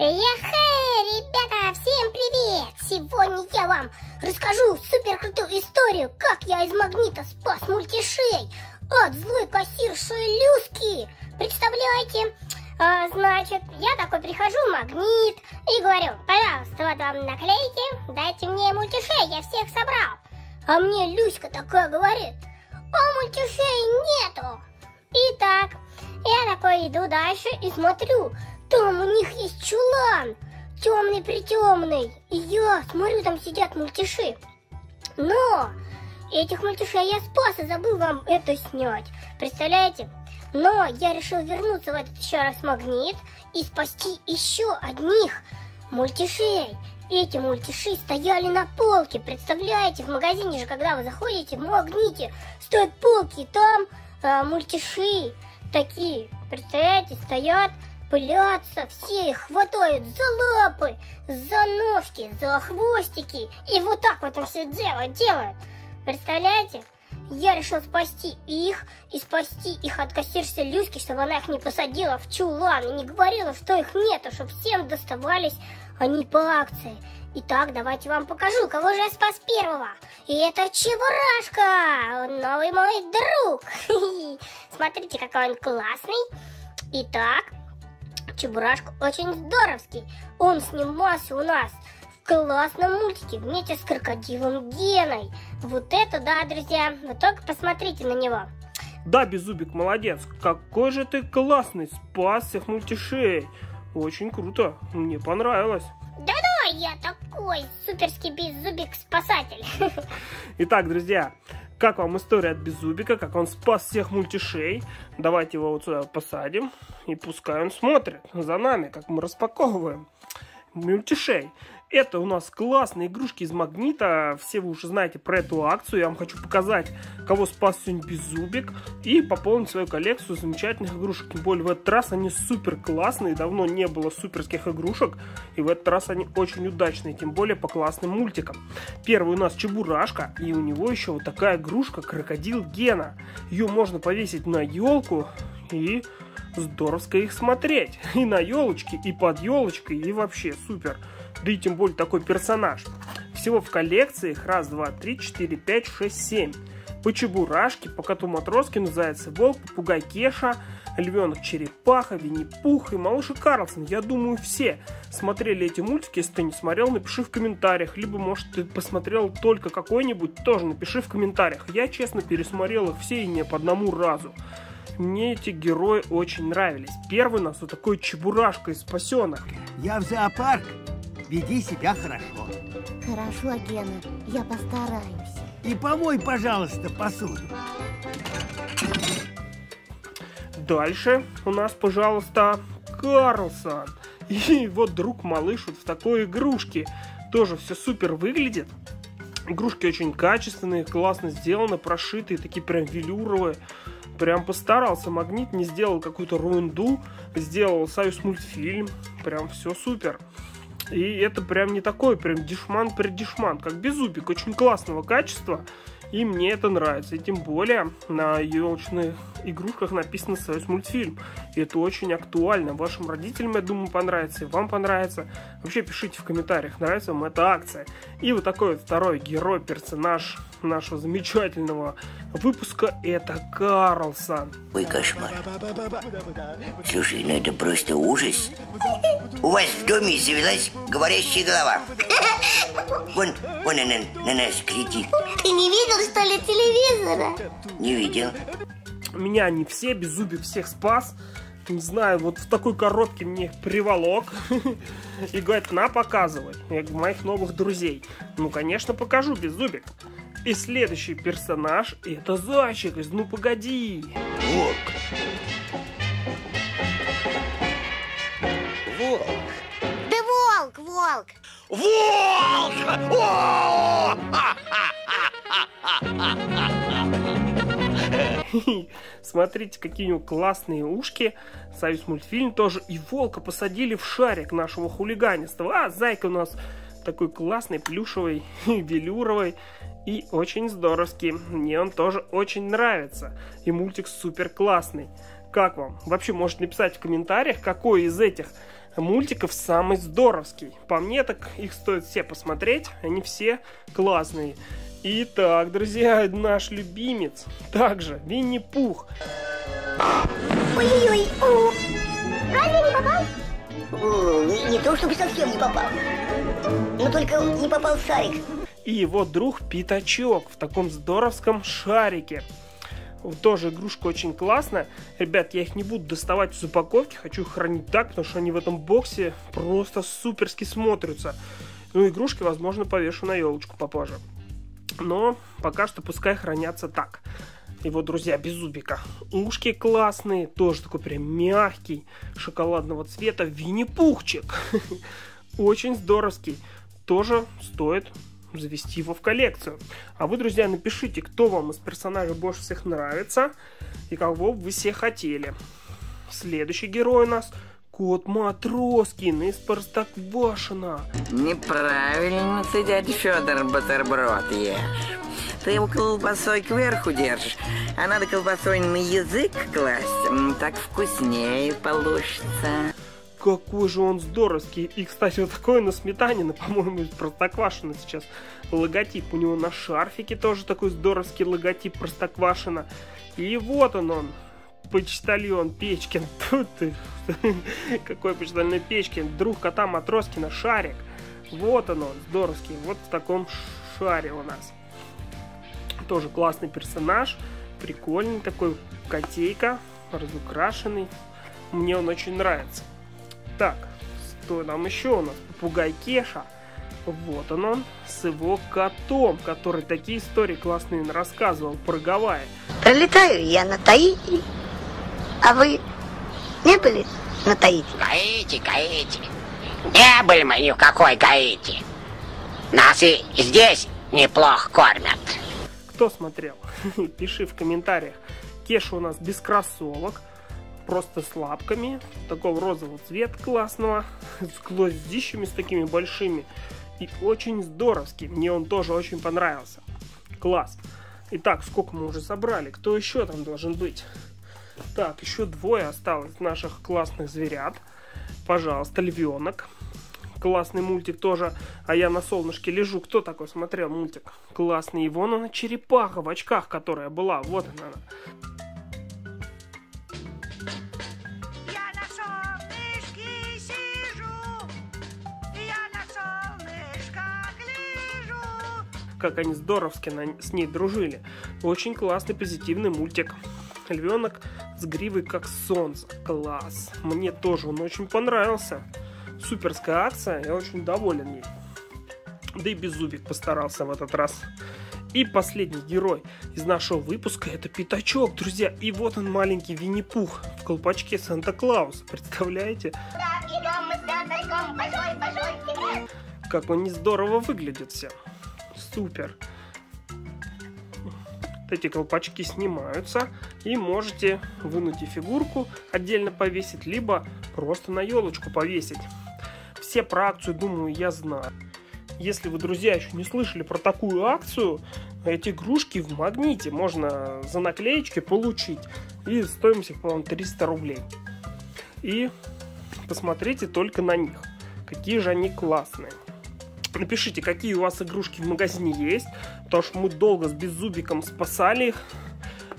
Эй-хэй, ребята, всем привет! Сегодня я вам расскажу супер крутую историю, как я из Магнита спас мультишей от злой кассирши Люски. Представляете? Значит, я такой прихожу в Магнит и говорю: пожалуйста, вот вам наклейки, дайте мне мультишей, я всех собрал. А мне Люська такая говорит: а мультишей нету. Итак, я такой иду дальше и смотрю, там у них есть чулан, темный-притемный. И я смотрю, там сидят мультиши. Но этих мультишей я спас и забыл вам это снять. Представляете? Но я решил вернуться в этот еще раз Магнит и спасти еще одних мультишей. Эти мультиши стояли на полке. Представляете, в магазине же, когда вы заходите, в Магните стоят полки, и там мультиши такие, представляете, стоят, пылятся, все их хватают за лапы, за ножки, за хвостики. И вот так вот он все делает. Представляете? Я решил спасти их и спасти их от кассирши Люськи, чтобы она их не посадила в чулан и не говорила, что их нету, чтобы всем доставались они по акции. Итак, давайте вам покажу, кого же я спас первого. И это Чебурашка, новый мой друг. Смотрите, какой он классный. Итак, Чебурашка очень здоровский. Он снимался у нас в классном мультике вместе с крокодилом Геной. Вот это да, друзья. Вы только посмотрите на него. Да, Беззубик, молодец. Какой же ты классный, спас всех мультишей. Очень круто, мне понравилось. Да-да, я такой суперский Беззубик-спасатель. Итак, друзья, как вам история от Беззубика, как он спас всех мультишей? Давайте его вот сюда посадим и пускай он смотрит за нами, как мы распаковываем мультишей. Это у нас классные игрушки из Магнита. Все вы уже знаете про эту акцию. Я вам хочу показать, кого спас сегодня Беззубик, и пополнить свою коллекцию замечательных игрушек. Тем более в этот раз они супер классные. Давно не было суперских игрушек, и в этот раз они очень удачные. Тем более по классным мультикам. Первый у нас Чебурашка, и у него еще вот такая игрушка Крокодил Гена. Ее можно повесить на елку и здоровско их смотреть. И на елочке, и под елочкой, и вообще супер. Да и тем более такой персонаж. Всего в коллекции их 1, 2, 3, 4, 5, 6, 7. По Чебурашке, по Коту Матроскину, Заяц и Волк, Попугай Кеша, Львенок, Черепаха, Винни-Пух и Малыш и Карлсон. Я думаю, все смотрели эти мультики. Если ты не смотрел, напиши в комментариях. Либо, может, ты посмотрел только какой-нибудь, тоже напиши в комментариях. Я, честно, пересмотрел их все и не по одному разу. Мне эти герои очень нравились. Первый у нас вот такой Чебурашка из «Спасенок». Я в зоопарк. Веди себя хорошо. Хорошо, Гена, я постараюсь. И помой, пожалуйста, посуду. Дальше у нас, пожалуйста, Карлсон. И вот друг малыш вот в такой игрушке. Тоже все супер выглядит. Игрушки очень качественные, классно сделаны, прошитые, такие прям велюровые. Прям постарался Магнит, не сделал какую-то ерунду. Сделал Союзмультфильм. Прям все супер. И это прям не такой прям дешман, как Беззубик, очень классного качества, и мне это нравится. И тем более на елочных игрушках написано Союзмультфильм. И это очень актуально. Вашим родителям, я думаю, понравится, и вам понравится. Вообще пишите в комментариях, нравится вам эта акция. И вот такой вот второй герой, персонаж нашего замечательного выпуска — это Карлсон. Ой, кошмар. Слушай, ну это просто ужас. У вас в доме завелась говорящая голова. Вон она на нас глядит. Ты не видел, что ли, телевизора? Не видел. Меня не все, Беззубик всех спас. Не знаю, вот в такой коробке мне их приволок. И говорит: на, показывай моих новых друзей. Ну, конечно, покажу, Беззубик. И следующий персонаж — это зайчик из «Ну погоди». Волк. Да волк, волк. Волк! Смотрите, какие у него классные ушки. Союзмультфильм тоже. И волка посадили в шарик нашего хулиганистого. А зайка у нас такой классный, плюшевый, велюровый и очень здоровский. Мне он тоже очень нравится. И мультик супер классный. Как вам? Вообще, можете написать в комментариях, какой из этих мультиков самый здоровский. По мне, так их стоит все посмотреть, они все классные. Итак, друзья, наш любимец, также Винни-Пух. Ой-ой-ой, разве не попал? Не то чтобы совсем не попал, но только не попал Шарик. И его друг Пятачок в таком здоровском шарике. Тоже игрушка очень классная. Ребят, я их не буду доставать из упаковки, хочу их хранить так, потому что они в этом боксе просто суперски смотрятся. Ну, игрушки, возможно, повешу на елочку попозже. Но пока что пускай хранятся так. И вот, друзья, Беззубика. Ушки классные, тоже такой прям мягкий, шоколадного цвета Винни-Пухчик. Очень здоровский. Тоже стоит завести его в коллекцию. А вы, друзья, напишите, кто вам из персонажей больше всех нравится и кого вы все хотели. Следующий герой у нас Кот Матроскин из Простоквашино. Неправильно ты, дядя Федор, бутерброд ешь. Ты его колбасой кверху держишь, а надо колбасой на язык класть, так вкуснее получится. Какой же он здоровский. И, кстати, вот такой на сметанина, по-моему, из Простоквашино сейчас логотип. У него на шарфике тоже такой здоровский логотип Простоквашино. И вот он, Почтальон Печкин. Тут ты, какой Почтальон Печкин, друг Кота Матроскина, Шарик. Вот он, здоровский, вот в таком шаре у нас. Тоже классный персонаж, прикольный такой, котейка, разукрашенный. Мне он очень нравится. Так, что нам еще у нас? Попугай Кеша. Вот он с его котом, который такие истории классные рассказывал про Гавайи. Пролетаю я на Таити, а вы не были на Таити? Гаити. Не были мы ни в какой Гаити. Нас и здесь неплохо кормят. Кто смотрел? Пиши в комментариях. Кеша у нас без кроссовок, просто с лапками, такого розового цвета классного, с глазищами с такими большими, и очень здоровский, мне он тоже очень понравился. Класс. Итак, сколько мы уже собрали, кто еще там должен быть? Так, еще двое осталось наших классных зверят. Пожалуйста, Львенок. Классный мультик тоже. А я на солнышке лежу. Кто такой смотрел мультик? Классный. И вон она, черепаха в очках, которая была. Вот она. Я на солнышке сижу. Я на солнышках лежу. Как они здоровски с ней дружили. Очень классный, позитивный мультик. Львенок с гривой как солнце. Класс. Мне тоже он очень понравился. Суперская акция, я очень доволен ей. Да и Беззубик постарался в этот раз. И последний герой из нашего выпуска — это Пятачок, друзья. И вот он, маленький Винни-Пух в колпачке Санта-Клауса, представляете? Как он не здорово выглядит все. Супер. Эти колпачки снимаются, и можете вынуть и фигурку отдельно повесить, либо просто на елочку повесить. Все про акцию, думаю, я знаю. Если вы, друзья, еще не слышали про такую акцию, эти игрушки в Магните можно за наклеечки получить. И стоимость их, по-моему, 300 рублей. И посмотрите только на них. Какие же они классные. Напишите, какие у вас игрушки в магазине есть, потому что мы долго с Беззубиком спасали их.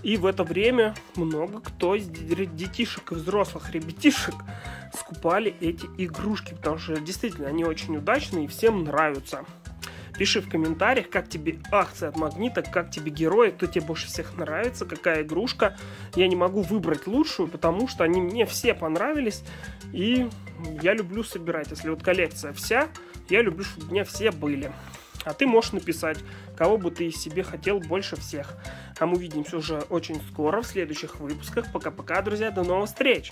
И в это время много кто из детишек и взрослых ребятишек скупали эти игрушки, потому что действительно они очень удачные и всем нравятся. Пиши в комментариях, как тебе акция от Магнита, как тебе герои, кто тебе больше всех нравится, какая игрушка. Я не могу выбрать лучшую, потому что они мне все понравились. И я люблю собирать. Если вот коллекция вся, я люблю, чтобы у меня все были. А ты можешь написать, кого бы ты себе хотел больше всех. А мы увидимся уже очень скоро в следующих выпусках. Пока-пока, друзья, до новых встреч!